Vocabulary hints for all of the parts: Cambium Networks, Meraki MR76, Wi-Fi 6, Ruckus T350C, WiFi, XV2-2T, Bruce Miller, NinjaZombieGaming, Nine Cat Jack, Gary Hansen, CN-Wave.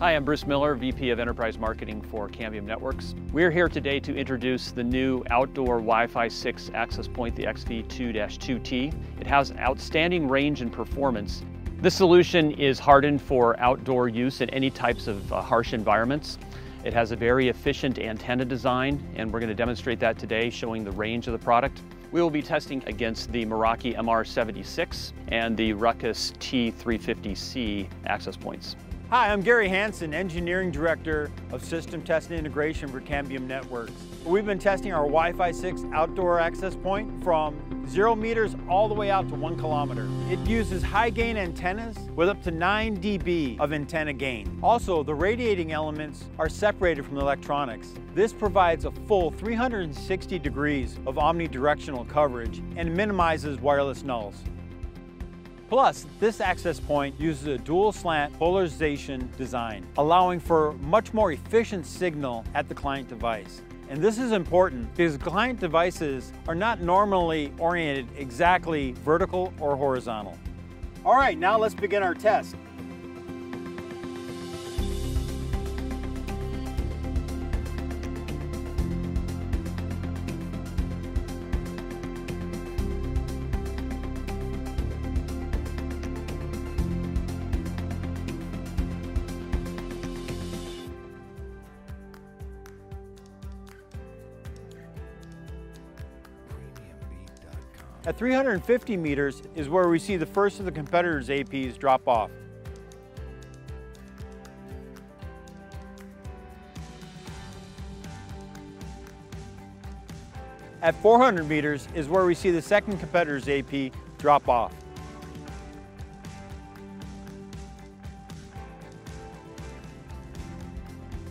Hi, I'm Bruce Miller, VP of Enterprise Marketing for Cambium Networks. We're here today to introduce the new outdoor Wi-Fi 6 access point, the XV2-2T. It has outstanding range and performance. This solution is hardened for outdoor use in any types of harsh environments. It has a very efficient antenna design, and we're going to demonstrate that today, showing the range of the product. We will be testing against the Meraki MR76 and the Ruckus T350C access points. Hi, I'm Gary Hansen, Engineering Director of System Test and Integration for Cambium Networks. We've been testing our Wi-Fi 6 outdoor access point from 0 meters all the way out to 1 kilometer. It uses high gain antennas with up to 9 dB of antenna gain. Also, the radiating elements are separated from the electronics. This provides a full 360 degrees of omnidirectional coverage and minimizes wireless nulls. Plus, this access point uses a dual slant polarization design, allowing for much more efficient signal at the client device. And this is important because client devices are not normally oriented exactly vertical or horizontal. All right, now let's begin our test. At 350 meters is where we see the first of the competitors' APs drop off. At 400 meters is where we see the second competitor's AP drop off.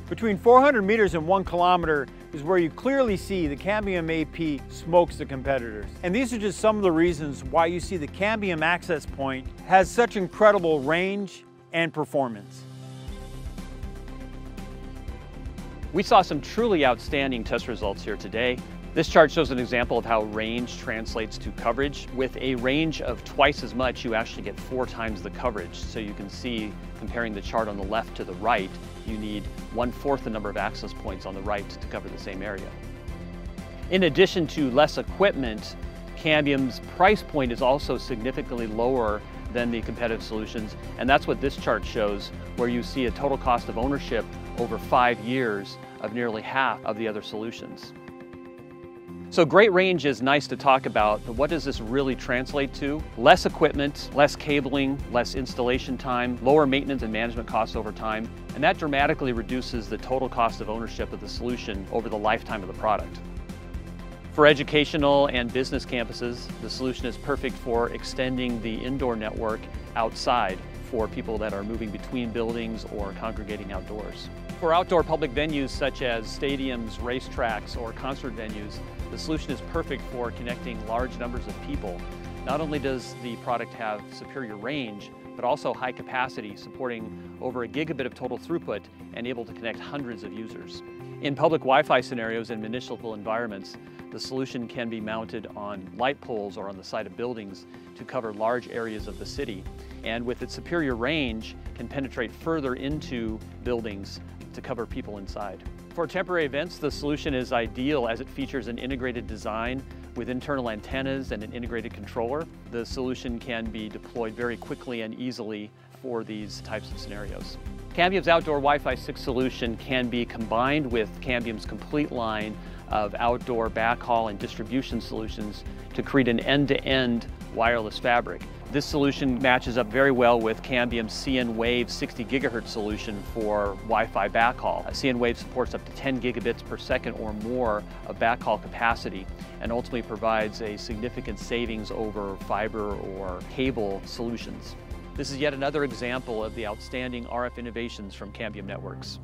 Between 400 meters and 1 kilometer, is where you clearly see the Cambium AP smokes the competitors. And these are just some of the reasons why you see the Cambium access point has such incredible range and performance. We saw some truly outstanding test results here today. This chart shows an example of how range translates to coverage. With a range of twice as much, you actually get 4 times the coverage. So you can see, comparing the chart on the left to the right, you need 1/4 the number of access points on the right to cover the same area. In addition to less equipment, Cambium's price point is also significantly lower than the competitive solutions, and that's what this chart shows, where you see a total cost of ownership over 5 years of nearly half of the other solutions. So great range is nice to talk about, but what does this really translate to? Less equipment, less cabling, less installation time, lower maintenance and management costs over time, and that dramatically reduces the total cost of ownership of the solution over the lifetime of the product. For educational and business campuses, the solution is perfect for extending the indoor network outside for people that are moving between buildings or congregating outdoors. For outdoor public venues such as stadiums, racetracks, or concert venues, the solution is perfect for connecting large numbers of people. Not only does the product have superior range, but also high capacity, supporting over 1 gigabit of total throughput and able to connect hundreds of users. In public Wi-Fi scenarios and municipal environments, the solution can be mounted on light poles or on the side of buildings to cover large areas of the city. And with its superior range, can penetrate further into buildings to cover people inside. For temporary events, the solution is ideal as it features an integrated design with internal antennas and an integrated controller. The solution can be deployed very quickly and easily for these types of scenarios. Cambium's outdoor Wi-Fi 6 solution can be combined with Cambium's complete line of outdoor backhaul and distribution solutions to create an end-to-end wireless fabric. This solution matches up very well with Cambium's CN-Wave 60 gigahertz solution for Wi-Fi backhaul. CN-Wave supports up to 10 gigabits per second or more of backhaul capacity, and ultimately provides a significant savings over fiber or cable solutions. This is yet another example of the outstanding RF innovations from Cambium Networks.